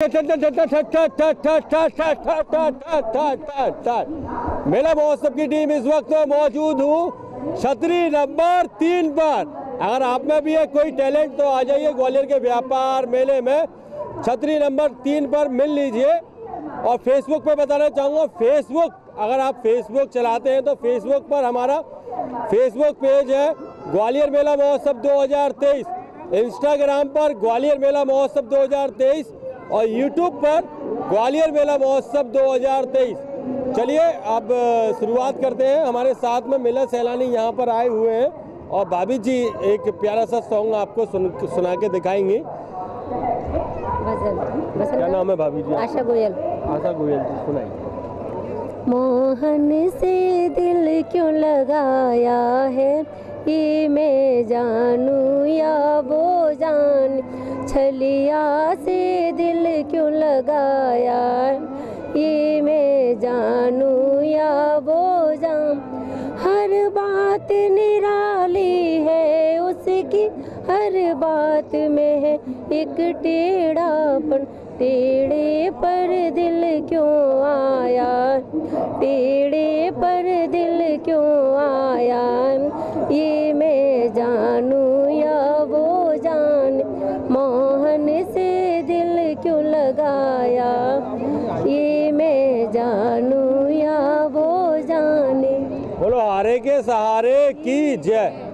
मेला महोत्सव की टीम इस वक्त मौजूद हूँ छतरी नंबर 3 पर। अगर आप में भी है कोई टैलेंट तो आ जाइए ग्वालियर के व्यापार मेले में छतरी नंबर 3 पर मिल लीजिए। और फेसबुक पे बताना चाहूँगा, फेसबुक अगर आप फेसबुक चलाते हैं तो फेसबुक पर हमारा फेसबुक पेज है ग्वालियर मेला महोत्सव 2023, इंस्टाग्राम पर ग्वालियर मेला महोत्सव 2023 और YouTube पर ग्वालियर मेला महोत्सव 2023। चलिए अब शुरुआत करते हैं। हमारे साथ में मेला सैलानी यहाँ पर आए हुए हैं और भाभी जी एक प्यारा सा सॉन्ग आपको सुना के दिखाएंगी। क्या नाम है भाभी जी? आशा गोयल। आशा गोयल जी सुनाइए। मोहन से दिल क्यों लगाया है कि मैं जानूं या वो जान, छलिया से दिल क्यों लगाया ये मैं जानूं या वो जान। हर बात निराली है उसकी, हर बात में है एक टेढ़ापन, टेढ़े पर दिल क्यों आया, टेढ़े पर दिल क्यों आया ये मैं जानूं या वो जान। मोहन से दिल क्यों लगाया ये मैं जानूं या वो जाने। बोलो हारे के सहारे की जय।